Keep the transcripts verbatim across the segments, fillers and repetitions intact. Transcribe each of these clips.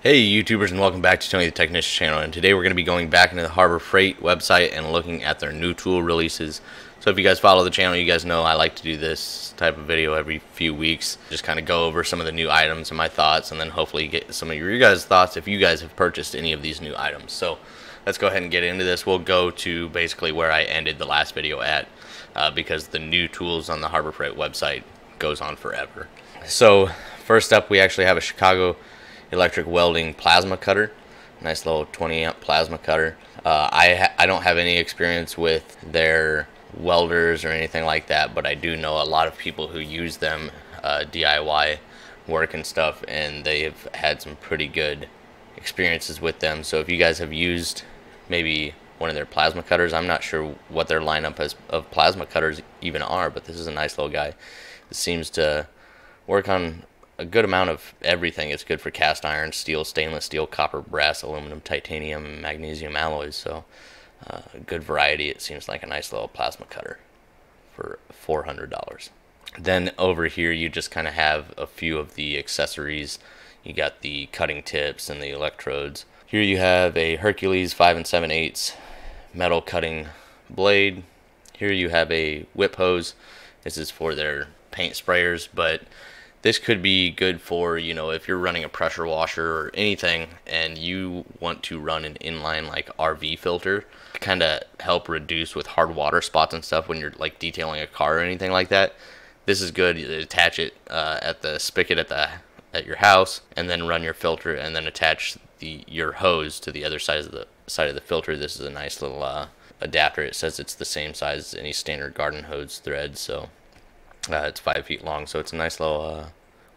Hey YouTubers, and welcome back to Tony the Technician channel, and today we're going to be going back into the Harbor Freight website and looking at their new tool releases. So if you guys follow the channel, you guys know I like to do this type of video every few weeks, just kind of go over some of the new items and my thoughts, and then hopefully get some of your guys' thoughts if you guys have purchased any of these new items. So let's go ahead and get into this. We'll go to basically where I ended the last video at, uh, because the new tools on the Harbor Freight website goes on forever. So first up, we actually have a Chicago electric welding plasma cutter, nice little twenty amp plasma cutter. Uh, I, ha I don't have any experience with their welders or anything like that, but I do know a lot of people who use them, uh, D I Y work and stuff, and they've had some pretty good experiences with them. So if you guys have used maybe one of their plasma cutters, I'm not sure what their lineup has, of plasma cutters even are, but this is a nice little guy. It seems to work on a good amount of everything. It's good for cast iron, steel, stainless steel, copper, brass, aluminum, titanium, and magnesium alloys. So uh, a good variety. It seems like a nice little plasma cutter for four hundred dollars. Then over here you just kind of have a few of the accessories. You got the cutting tips and the electrodes. Here you have a Hercules five and seven eighths metal cutting blade. Here you have a whip hose. This is for their paint sprayers, but this could be good for, you know, if you're running a pressure washer or anything and you want to run an inline like R V filter to kind of help reduce with hard water spots and stuff when you're like detailing a car or anything like that. This is good. You attach it uh, at the spigot at the at your house, and then run your filter, and then attach the your hose to the other side of the side of the filter. This is a nice little uh, adapter. It says it's the same size as any standard garden hose thread, so. Uh, it's five feet long, so it's a nice little uh,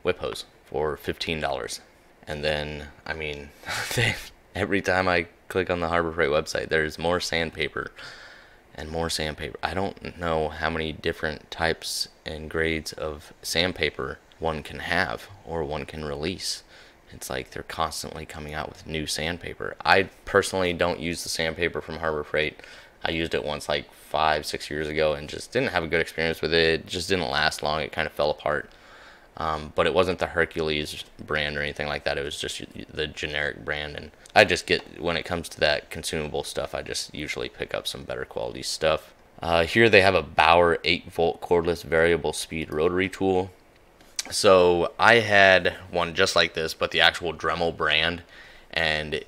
whip hose for fifteen dollars. And then, I mean, every time I click on the Harbor Freight website, there's more sandpaper and more sandpaper. I don't know how many different types and grades of sandpaper one can have or one can release. It's like they're constantly coming out with new sandpaper. I personally don't use the sandpaper from Harbor Freight. I used it once like five, six years ago and just didn't have a good experience with it. It just didn't last long. It kind of fell apart. Um, but it wasn't the Hercules brand or anything like that. It was just the generic brand. And I just get, when it comes to that consumable stuff, I just usually pick up some better quality stuff. Uh, here they have a Bauer eight volt cordless variable speed rotary tool. So I had one just like this, but the actual Dremel brand, and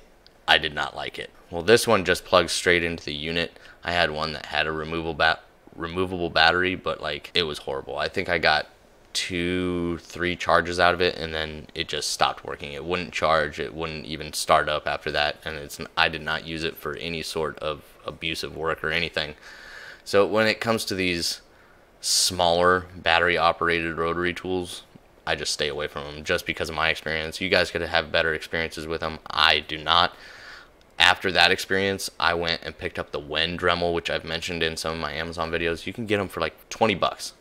I did not like it. Well, this one just plugs straight into the unit. I had one that had a removable, ba removable battery, but like it was horrible. I think I got two, three charges out of it, and then it just stopped working. It wouldn't charge. It wouldn't even start up after that. And it's I did not use it for any sort of abusive work or anything. So when it comes to these smaller battery-operated rotary tools, I just stay away from them just because of my experience. You guys could have better experiences with them. I do not. After that experience, I went and picked up the W E N Dremel, which I've mentioned in some of my Amazon videos. You can get them for like twenty bucks,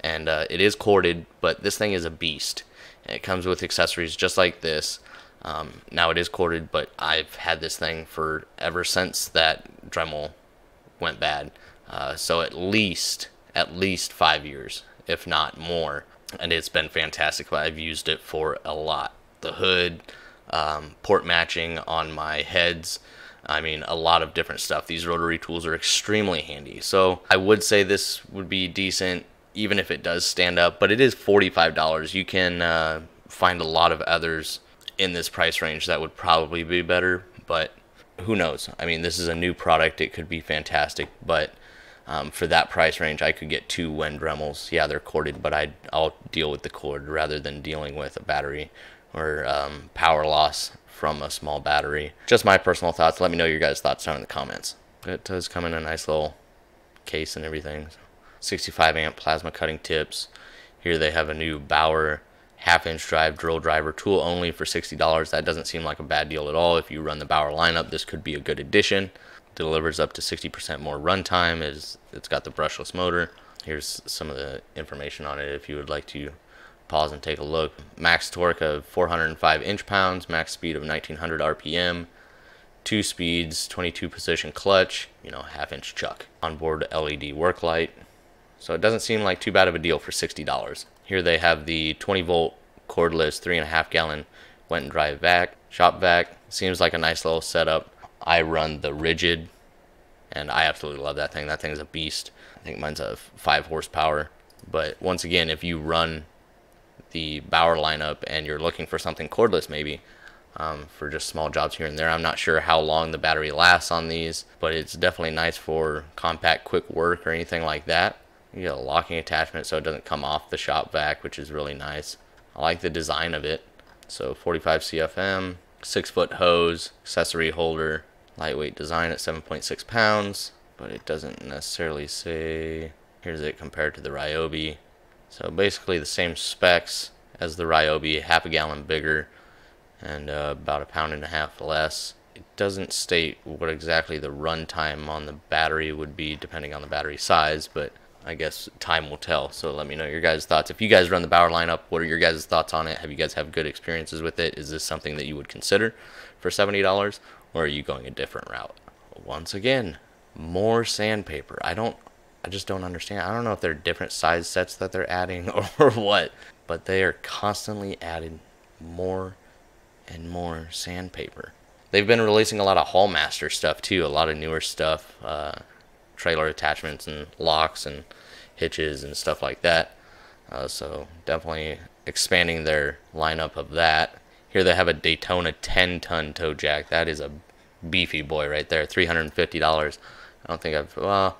and uh, it is corded, but this thing is a beast, and it comes with accessories just like this. Um, now it is corded, but I've had this thing for ever since that Dremel went bad, uh, so at least at least five years, if not more, and it's been fantastic. I've used it for a lot. The hood, Um, port matching on my heads, I mean, a lot of different stuff. These rotary tools are extremely handy, so I would say this would be decent even if it does stand up, but it is forty-five dollars. You can uh, find a lot of others in this price range that would probably be better, but who knows? I mean, this is a new product. It could be fantastic, but um, for that price range, I could get two W E N Dremels. Yeah, they're corded, but I'd, I'll deal with the cord rather than dealing with a battery or um, power loss from a small battery. Just my personal thoughts. Let me know your guys' thoughts down in the comments. It does come in a nice little case and everything. sixty-five amp plasma cutting tips. Here they have a new Bauer half inch drive drill driver tool only for sixty dollars. That doesn't seem like a bad deal at all. If you run the Bauer lineup, this could be a good addition. Delivers up to sixty percent more runtime. It's, it's got the brushless motor. Here's some of the information on it if you would like to pause and take a look. Max torque of four hundred five inch-pounds, max speed of nineteen hundred R P M, two speeds, twenty-two position clutch, you know, half inch chuck, onboard L E D work light. So it doesn't seem like too bad of a deal for sixty dollars. Here they have the twenty volt cordless three and a half gallon W E N drive vac. shop vac. Seems like a nice little setup. I run the Rigid, and I absolutely love that thing. That thing's a beast. I think mine's a five horsepower. But once again, if you run the Bauer lineup and you're looking for something cordless, maybe um, for just small jobs here and there, I'm not sure how long the battery lasts on these, but it's definitely nice for compact, quick work or anything like that. You get a locking attachment so it doesn't come off the shop vac, which is really nice. I like the design of it. So forty-five C F M, six foot hose, accessory holder, lightweight design at seven point six pounds, but it doesn't necessarily say, here's it compared to the Ryobi. So basically the same specs as the Ryobi, half a gallon bigger and uh, about a pound and a half less. It doesn't state what exactly the run time on the battery would be depending on the battery size, but I guess time will tell. So let me know your guys' thoughts. If you guys run the Bauer lineup, what are your guys' thoughts on it? Have you guys have good experiences with it? Is this something that you would consider for seventy dollars, or are you going a different route? Once again, more sandpaper. I don't I just don't understand. I don't know if they're different size sets that they're adding or what, but they are constantly adding more and more sandpaper. They've been releasing a lot of Hallmaster stuff too, a lot of newer stuff, uh, trailer attachments and locks and hitches and stuff like that. Uh, so definitely expanding their lineup of that. Here they have a Daytona ten ton tow jack. That is a beefy boy right there, three hundred fifty dollars. I don't think I've... well.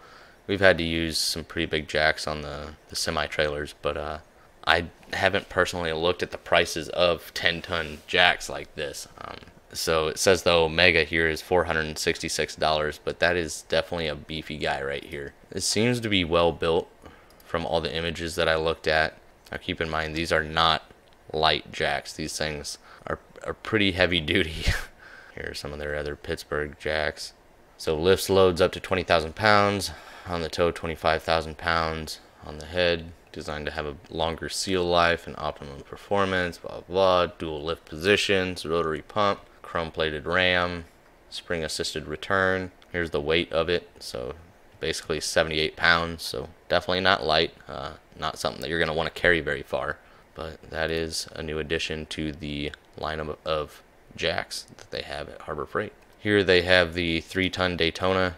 We've had to use some pretty big jacks on the, the semi-trailers, but uh, I haven't personally looked at the prices of ten ton jacks like this. Um, so it says the Omega here is four hundred sixty-six dollars, but that is definitely a beefy guy right here. It seems to be well built from all the images that I looked at. Now keep in mind, these are not light jacks. These things are, are pretty heavy duty. Here are some of their other Pittsburgh jacks. So lifts loads up to twenty thousand pounds. On the tow, twenty-five thousand pounds on the head, designed to have a longer seal life and optimum performance, blah, blah, dual lift positions, rotary pump, chrome-plated ram, spring-assisted return. Here's the weight of it, so basically seventy-eight pounds, so definitely not light, uh, not something that you're going to want to carry very far, but that is a new addition to the lineup of jacks that they have at Harbor Freight. Here they have the three ton Daytona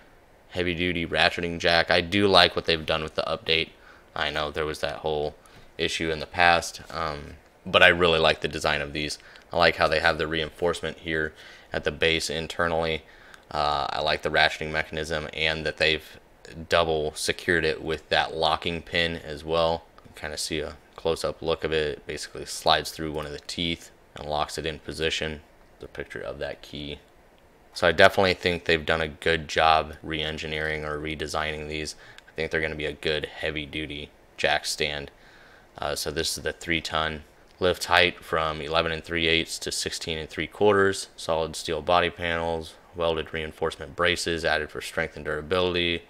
heavy duty ratcheting jack. I do like what they've done with the update. I know there was that whole issue in the past, um, but I really like the design of these. I like how they have the reinforcement here at the base internally. Uh, I like the ratcheting mechanism and that they've double secured it with that locking pin as well. You kind of see a close-up look of it. It basically slides through one of the teeth and locks it in position. The picture of that key. So I definitely think they've done a good job re-engineering or redesigning these. I think they're going to be a good heavy-duty jack stand. Uh, so this is the three ton lift height from eleven and three eighths to sixteen and three quarters. Solid steel body panels, welded reinforcement braces added for strength and durability.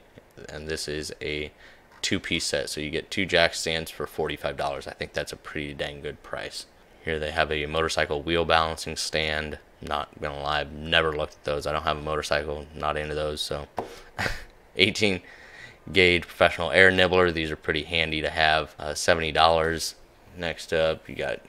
And this is a two-piece set, so you get two jack stands for forty-five dollars. I think that's a pretty dang good price. Here they have a motorcycle wheel balancing stand. Not gonna lie, I've never looked at those. I don't have a motorcycle, not into those, so eighteen gauge professional air nibbler. These are pretty handy to have. uh, seventy dollars. Next up, you got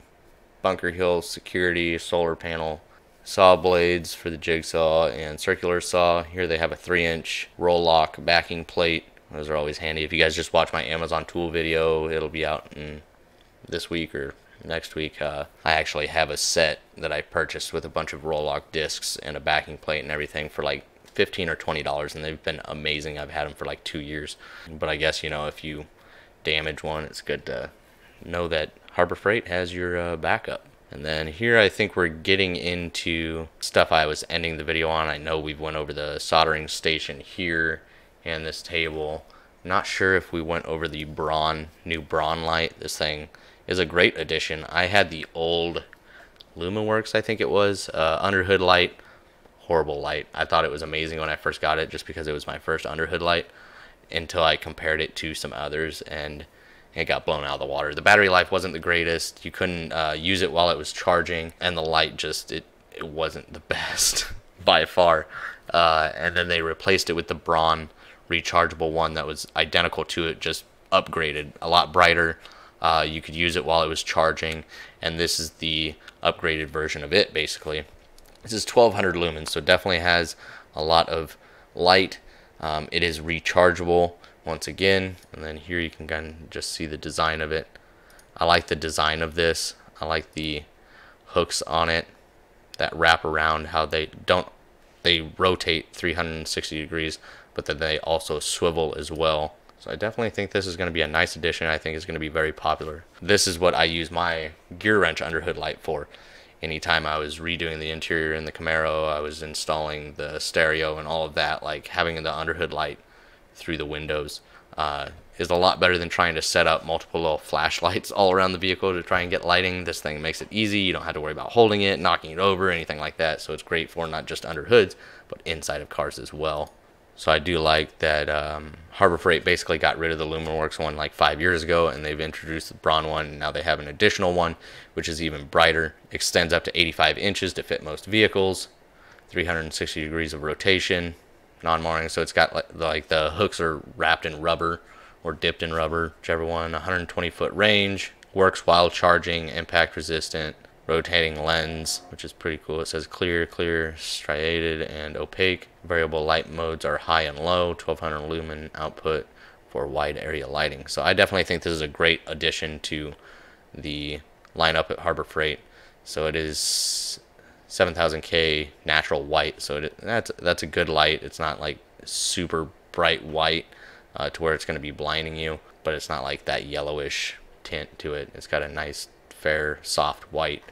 Bunker Hill security solar panel, saw blades for the jigsaw and circular saw. Here they have a three inch roll lock backing plate. Those are always handy. If you guys just watch my Amazon tool video, it'll be out in this week or next week. uh, I actually have a set that I purchased with a bunch of roll lock discs and a backing plate and everything for like fifteen or twenty dollars, and they've been amazing. I've had them for like two years, but I guess, you know, if you damage one, it's good to know that Harbor Freight has your uh, backup. And then here I think we're getting into stuff I was ending the video on. I know we've went over the soldering station here and this table. Not sure if we went over the Braun, new Braun light. This thing is a great addition. I had the old LumenWorks, I think it was, uh, underhood light. Horrible light. I thought it was amazing when I first got it just because it was my first underhood light, until I compared it to some others and it got blown out of the water. The battery life wasn't the greatest. You couldn't uh, use it while it was charging, and the light just, it, it wasn't the best by far. Uh, and then they replaced it with the Braun rechargeable one that was identical to it, just upgraded, a lot brighter. Uh, you could use it while it was charging, and this is the upgraded version of it, basically. This is twelve hundred lumens, so definitely has a lot of light. Um, it is rechargeable once again, and then here you can kind of just see the design of it. I like the design of this. I like the hooks on it that wrap around, how they don't they rotate three hundred sixty degrees, but then they also swivel as well. So I definitely think this is going to be a nice addition. I think it's going to be very popular. This is what I use my GearWrench underhood light for. Anytime I was redoing the interior in the Camaro, I was installing the stereo and all of that, like having the underhood light through the windows uh, is a lot better than trying to set up multiple little flashlights all around the vehicle to try and get lighting. This thing makes it easy. You don't have to worry about holding it, knocking it over, anything like that. So it's great for not just under hoods, but inside of cars as well. So I do like that um, Harbor Freight basically got rid of the LumenWorks one like five years ago, and they've introduced the Braun one, and now they have an additional one, which is even brighter. Extends up to eighty-five inches to fit most vehicles, three hundred sixty degrees of rotation, non-marring, so it's got like, like the hooks are wrapped in rubber or dipped in rubber, whichever one, one hundred twenty foot range, works while charging, impact resistant, rotating lens, which is pretty cool. It says clear, clear, striated, and opaque. Variable light modes are high and low, twelve hundred lumen output for wide area lighting. So I definitely think this is a great addition to the lineup at Harbor Freight. So it is seven thousand K natural white, so it, that's, that's a good light. It's not like super bright white uh, to where it's going to be blinding you, but it's not like that yellowish tint to it. It's got a nice, fair, soft white,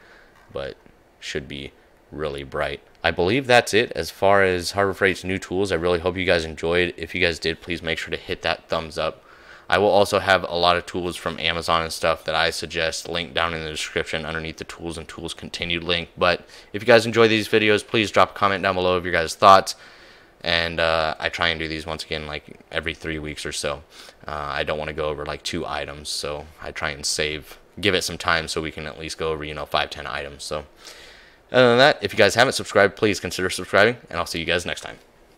but should be really bright. I believe that's it as far as Harbor Freight's new tools. I really hope you guys enjoyed. If you guys did, please make sure to hit that thumbs up. I will also have a lot of tools from Amazon and stuff that I suggest linked down in the description underneath the tools and tools continued link. But if you guys enjoy these videos, please drop a comment down below of your guys' thoughts. And uh, I try and do these once again like every three weeks or so. Uh, I don't want to go over like two items, so I try and save, give it some time so we can at least go over, you know, five, ten items. So other than that, if you guys haven't subscribed, please consider subscribing, and I'll see you guys next time.